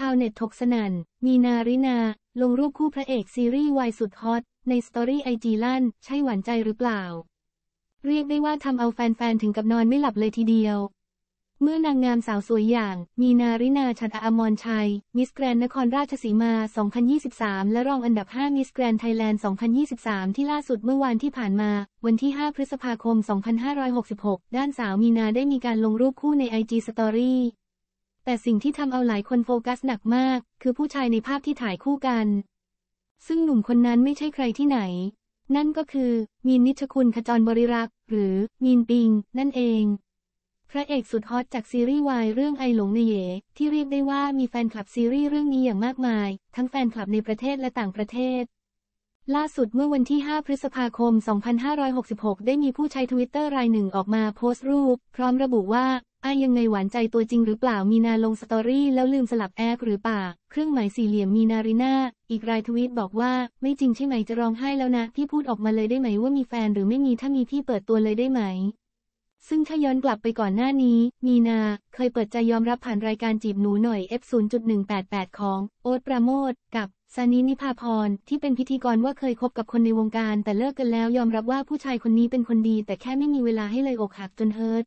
ชาวเน็ตถกสนั่นมีนารินาลงรูปคู่พระเอกซีรีส์วายสุดฮอตในสตอรี่ไอจีลั่นใช่หวานใจหรือเปล่าเรียกได้ว่าทำเอาแฟนๆถึงกับนอนไม่หลับเลยทีเดียวเมื่อนางงามสาวสวยอย่างมีนารินา ฉัตรอมรชัยมิสแกรนด์นครราชสีมา 2023 และรองอันดับ 5 มิสแกรนด์ไทยแลนด์ 2023 ที่ล่าสุดเมื่อวานที่ผ่านมาวันที่ 5 พฤษภาคม 2566 ด้านสาวมีนาได้มีการลงรูปคู่ใน IG Story แต่สิ่งที่ทำเอาหลายคนโฟกัสหนักมากคือผู้ชายในภาพที่ถ่ายคู่กันซึ่งหนุ่มคนนั้นไม่ใช่ใครที่ไหนนั่นก็คือมีน นิชคุณ ขจรบริรักษ์หรือมีนปิงนั่นเองพระเอกสุดฮอตจากซีรีส์วายเรื่องไอหลงในเหยที่เรียกได้ว่ามีแฟนคลับซีรีส์เรื่องนี้อย่างมากมายทั้งแฟนคลับในประเทศและต่างประเทศล่าสุดเมื่อวันที่ 5 พฤษภาคม 2566 ได้มีผู้ใช้ Twitter รายหนึ่งออกมาโพสต์รูปพร้อมระบุว่ายังไงหวานใจตัวจริงหรือเปล่ามีนาลงสตอรี่แล้วลืมสลับแอปหรือเปล่าเครื่องหมายสี่เหลี่ยมมีนารินาอีกรายทวีตบอกว่าไม่จริงใช่ไหมจะร้องไห้แล้วนะพี่พูดออกมาเลยได้ไหมว่ามีแฟนหรือไม่มีถ้ามีพี่เปิดตัวเลยได้ไหมซึ่งถ้าย้อนกลับไปก่อนหน้านี้มีนาเคยเปิดใจยอมรับผ่านรายการจีบหนูหน่อย F0.188 ของโอ๊ตปราโมทกับซานินิภาพรที่เป็นพิธีกรว่าเคยคบกับคนในวงการแต่เลิกกันแล้วยอมรับว่าผู้ชายคนนี้เป็นคนดีแต่แค่ไม่มีเวลาให้เลยอกหักจนเฮิร์ต